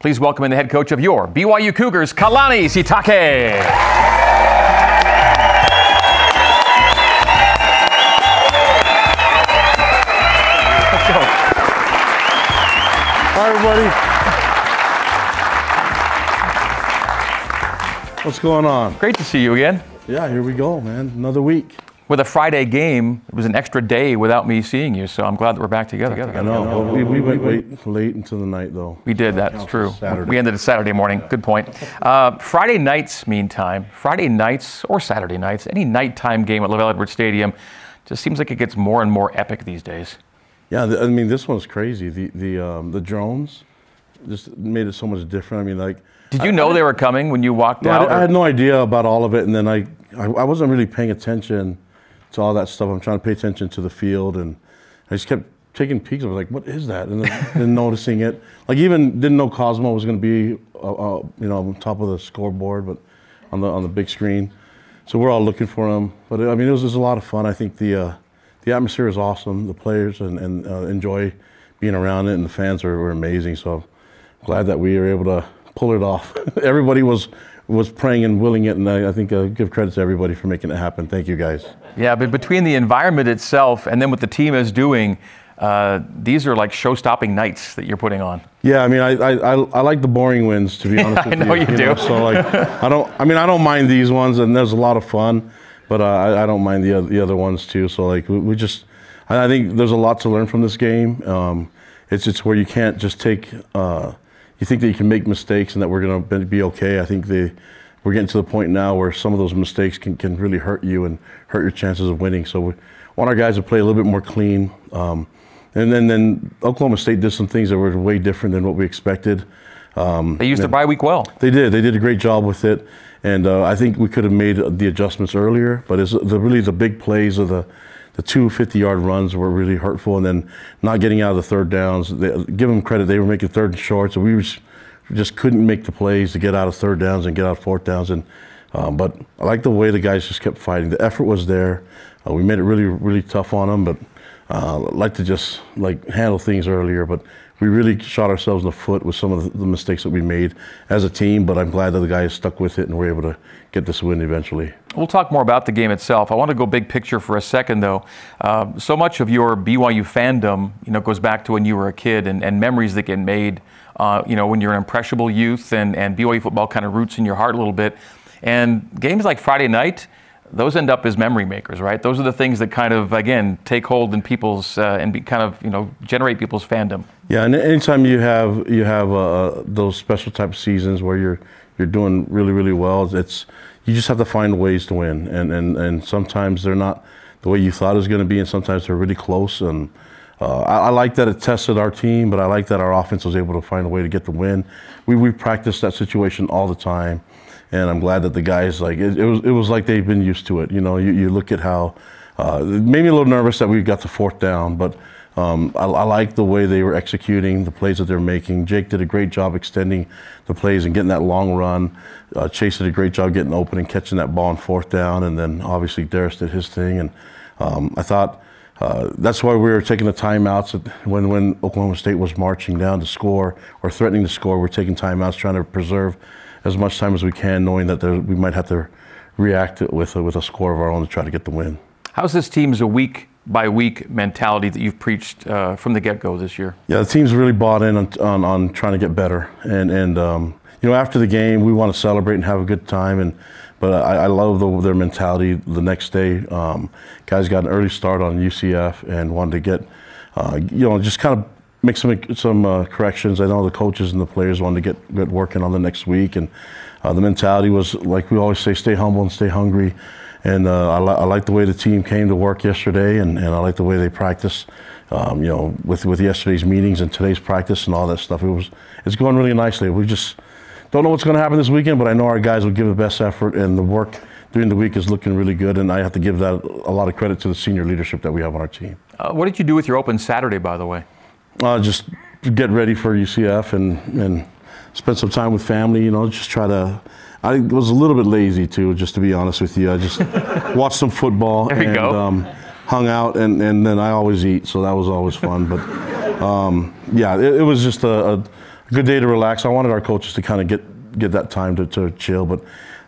Please welcome in the head coach of your BYU Cougars, Kalani Sitake. What's going on? Great to see you again. Yeah, here we go, man. Another week. With a Friday game, it was an extra day without me seeing you, so I'm glad that we're back together. I know. Well, we went late into the night, though. We did, that's true. Saturday. We ended it Saturday morning. Good point. Friday nights, meantime, Friday nights or Saturday nights, any nighttime game at Lavell Edwards Stadium just seems like it gets more and more epic these days. Yeah, I mean, this one's crazy. The drones just made it so much different. I mean, like... Did you know they were coming when you walked out? I had no idea about all of it, and then I wasn't really paying attention to all that stuff. I'm trying to pay attention to the field, and I just kept taking peeks. I was like, what is that? And then noticing it. Like, even didn't know Cosmo was going to be, you know, on top of the scoreboard, but on the big screen. So we're all looking for him. But, I mean, it was just a lot of fun. I think the atmosphere is awesome. The players and enjoy being around it, and the fans were amazing. So I'm glad that we were able to pull it off. Everybody was praying and willing it, and I think give credit to everybody for making it happen. Thank you, guys. Yeah, but between the environment itself and then what the team is doing, these are like show-stopping nights that you're putting on. Yeah, I mean, I like the boring wins, to be honest with you. I know you do. So like, I don't mind these ones, and there's a lot of fun. But I don't mind the other ones too. So like we just, I think there's a lot to learn from this game. It's where you can't just take. You think that you can make mistakes and that we're going to be okay. I think we're getting to the point now where some of those mistakes can really hurt you and hurt your chances of winning. So we want our guys to play a little bit more clean. And then Oklahoma State did some things that were way different than what we expected. They used the bye week well. They did. They did a great job with it, and I think we could have made the adjustments earlier. But it's really the big plays of the 2 50-yard runs were really hurtful, and then not getting out of the third downs. Give them credit; they were making third and short, so we just couldn't make the plays to get out of third downs and get out of fourth downs. And but I like the way the guys just kept fighting. The effort was there. We made it really, really tough on them, but like to just like handle things earlier, but. We really shot ourselves in the foot with some of the mistakes that we made as a team, but I'm glad that the guys stuck with it and we're able to get this win eventually. We'll talk more about the game itself. I want to go big picture for a second, though. So much of your BYU fandom, you know, goes back to when you were a kid and memories that get made, you know, when you're an impressionable youth and BYU football kind of roots in your heart a little bit. And games like Friday night, those end up as memory makers, right? Those are the things that kind of, again, take hold in people's generate people's fandom. Yeah, and anytime you have those special type of seasons where you're doing really, really well, it's you just have to find ways to win, and sometimes they're not the way you thought it was going to be, and sometimes they're really close. And I like that it tested our team, but I like that our offense was able to find a way to get the win. We practiced that situation all the time. And I'm glad that the guys, like, it was like they've been used to it. You know, you look at how, it made me a little nervous that we got the fourth down, but I like the way they were executing the plays that they're making. Jake did a great job extending the plays and getting that long run. Chase did a great job getting open and catching that ball on fourth down, and then obviously Darius did his thing. And I thought that's why we were taking the timeouts when Oklahoma State was marching down to score or threatening to score. We're taking timeouts, trying to preserve as much time as we can, knowing that we might have to react with a score of our own to try to get the win. How's this team's a week-by-week mentality that you've preached from the get-go this year? Yeah, the team's really bought in on trying to get better. And you know, after the game, we want to celebrate and have a good time. But I love their mentality the next day. Guys got an early start on UCF and wanted to get, you know, just kind of make some corrections. I know the coaches and the players wanted to get working on the next week, and the mentality was, like we always say, stay humble and stay hungry. And I like the way the team came to work yesterday, and I like the way they practice. You know, with yesterday's meetings and today's practice and all that stuff, it's going really nicely. We just don't know what's going to happen this weekend, but I know our guys will give the best effort, and the work during the week is looking really good, and I have to give that a lot of credit to the senior leadership that we have on our team. What did you do with your open Saturday, by the way? Just get ready for UCF and spend some time with family, you know, just try to, I was a little bit lazy too, just to be honest with you. I just watched some football hung out, and then I always eat, so that was always fun. But yeah, it was just a a good day to relax. I wanted our coaches to kind of get that time to chill, but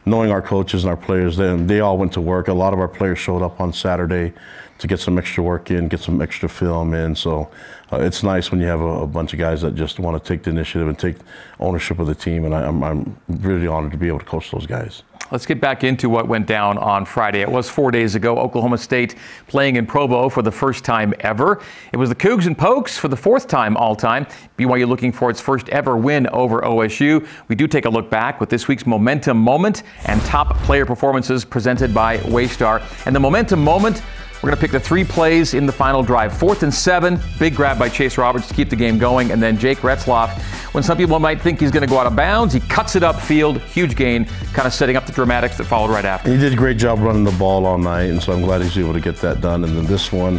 knowing our coaches and our players, then they all went to work. A lot of our players showed up on Saturday to get some extra work in, get some extra film in. So it's nice when you have a bunch of guys that just want to take the initiative and take ownership of the team, and I'm really honored to be able to coach those guys. Let's get back into what went down on Friday. It was 4 days ago, Oklahoma State playing in Provo for the first time ever. It was the Cougs and Pokes for the fourth time all time. BYU looking for its first ever win over OSU. We do take a look back with this week's Momentum Moment and top player performances presented by Waystar. And the Momentum Moment, we're going to pick the three plays in the final drive. 4th and 7, big grab by Chase Roberts to keep the game going. And then Jake Retzloff, when some people might think he's going to go out of bounds, he cuts it upfield, huge gain, kind of setting up the dramatics that followed right after. He did a great job running the ball all night, and so I'm glad he's able to get that done. And then this one,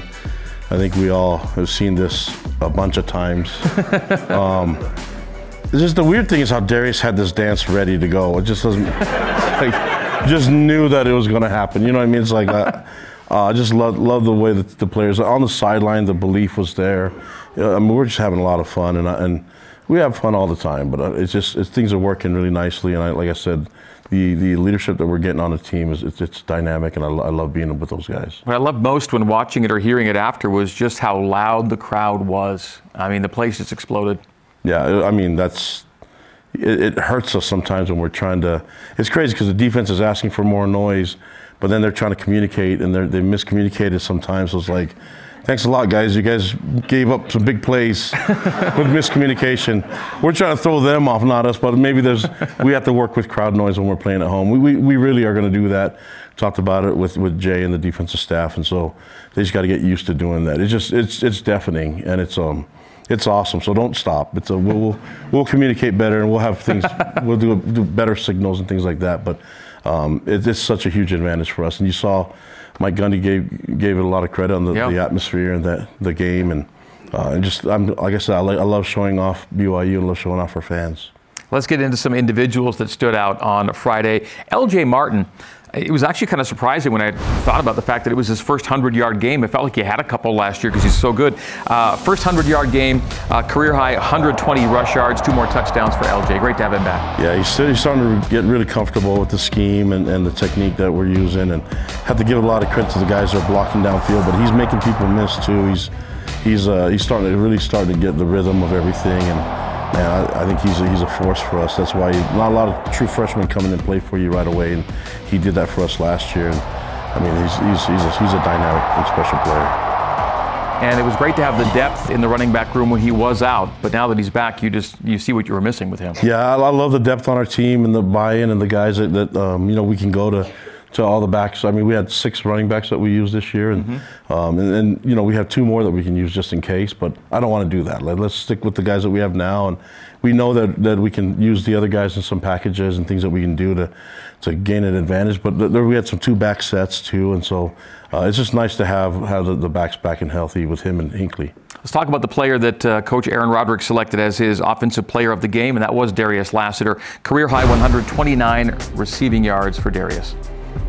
I think we all have seen this a bunch of times. Just the weird thing is how Darius had this dance ready to go. It just doesn't, like, just knew that it was going to happen. You know what I mean? It's like that. I just love the way that the players on the sideline, the belief was there. I mean, we're just having a lot of fun, and we have fun all the time. But it's just things are working really nicely, and like I said, the leadership that we're getting on the team is it's dynamic, and I love being with those guys. What I loved most when watching it or hearing it after was just how loud the crowd was. I mean, the place just exploded. Yeah, I mean that's. It hurts us sometimes when we're trying to. It's crazy because the defense is asking for more noise. But then they're trying to communicate, and they miscommunicated sometimes. So it's like, thanks a lot, guys. You guys gave up some big plays with miscommunication. We're trying to throw them off, not us. But maybe we have to work with crowd noise when we're playing at home. We really are going to do that. Talked about it with Jay and the defensive staff, and so they just got to get used to doing that. It's just it's deafening, and it's awesome. So don't stop. We'll communicate better, and we'll have things. We'll do better signals and things like that. But. It's such a huge advantage for us, and you saw Mike Gundy gave it a lot of credit on the atmosphere and the game, and just like I said, I love showing off BYU and love showing off our fans. Let's get into some individuals that stood out on Friday. LJ Martin. It was actually kind of surprising when I thought about the fact that it was his first 100-yard game. It felt like he had a couple last year because he's so good. First 100-yard game, career-high 120 rush yards, 2 more touchdowns for LJ. Great to have him back. Yeah, he's starting to get really comfortable with the scheme and the technique that we're using, and have to give a lot of credit to the guys that are blocking downfield, but he's making people miss too. He's starting to really get the rhythm of everything, and man, I think he's a force for us. That's why not a lot of true freshmen come in and play for you right away, and he did that for us last year. And I mean, he's a dynamic and special player. And it was great to have the depth in the running back room when he was out, but now that he's back, you see what you were missing with him. Yeah, I love the depth on our team and the buy-in and the guys that you know, we can go to all the backs. I mean, we had 6 running backs that we used this year, and you know, we have 2 more that we can use just in case. But I don't want to do that. Let's stick with the guys that we have now, and we know that we can use the other guys in some packages and things that we can do to gain an advantage. But there we had some 2 back sets too, and so it's just nice to have the backs back and healthy with him and Hinkley. Let's talk about the player that Coach Aaron Roderick selected as his offensive player of the game, and that was Darius Lassiter. Career-high 129 receiving yards for Darius.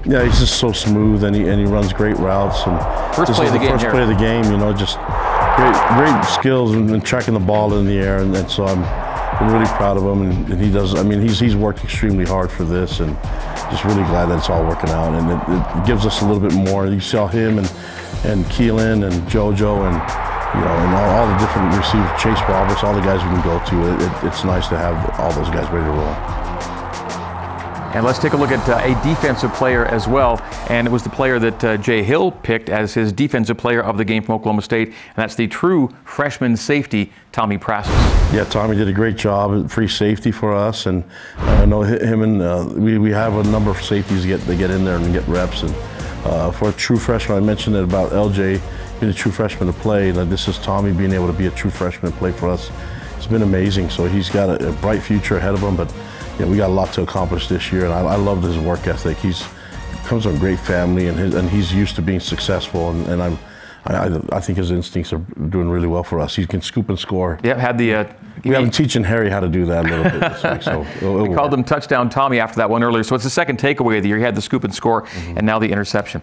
Yeah, he's just so smooth, and he runs great routes. And first play of the game. First play of the game, you know, just great skills and tracking the ball in the air, and so I'm really proud of him. And he does. I mean, he's worked extremely hard for this, and just really glad that it's all working out. And it gives us a little bit more. You saw him and Keelan and JoJo and. You know, and all the different receivers, Chase Roberts, all the guys we can go to. It's nice to have all those guys ready to roll. And let's take a look at a defensive player as well. And it was the player that Jay Hill picked as his defensive player of the game from Oklahoma State. And that's the true freshman safety, Tommy Prasses. Yeah, Tommy did a great job at free safety for us. And I know him and we have a number of safeties that get in there and get reps. And for a true freshman, I mentioned it about LJ. Being a true freshman to play, and this is Tommy being able to be a true freshman and play for us. It's been amazing. So he's got a bright future ahead of him, but you know, we got a lot to accomplish this year, and I love his work ethic. He comes from a great family, and he's used to being successful, and I think his instincts are doing really well for us. He can scoop and score. Yeah, had the. We have him teaching Harry how to do that a little bit this week. So we called him Touchdown Tommy after that one earlier. So it's the second takeaway of the year. He had the scoop and score, and now the interception.